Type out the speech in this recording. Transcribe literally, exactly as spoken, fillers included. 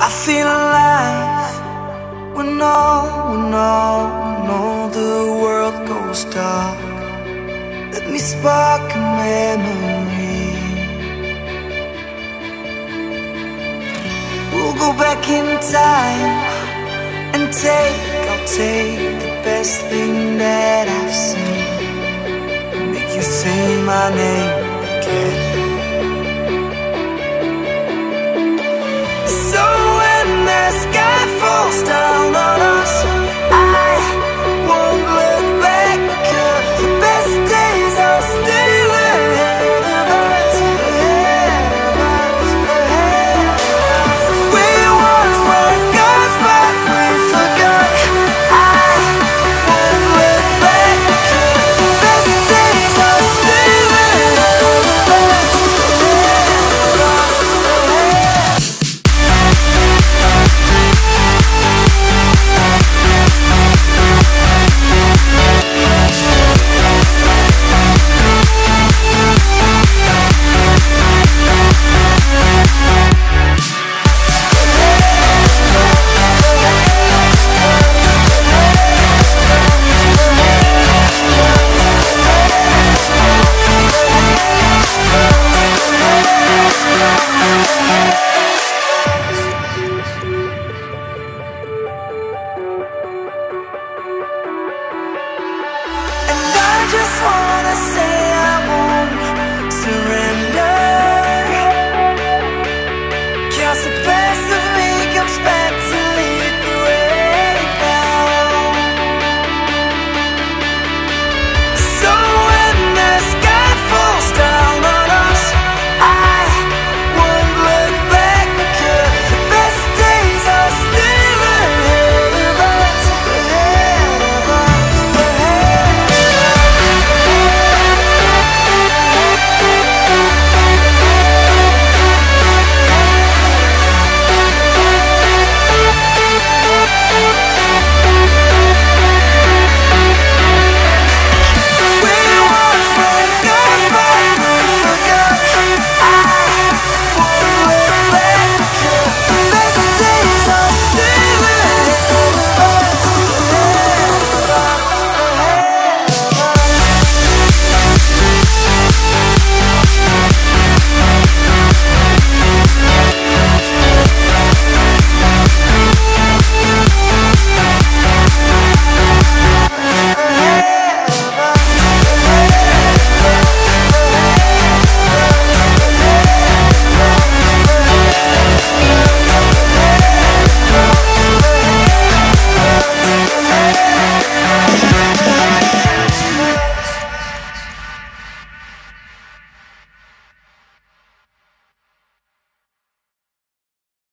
I feel alive when all, when all, when all the world goes dark. Let me spark a memory. We'll go back in time and take, I'll take the best thing that I've seen and make you say my name again.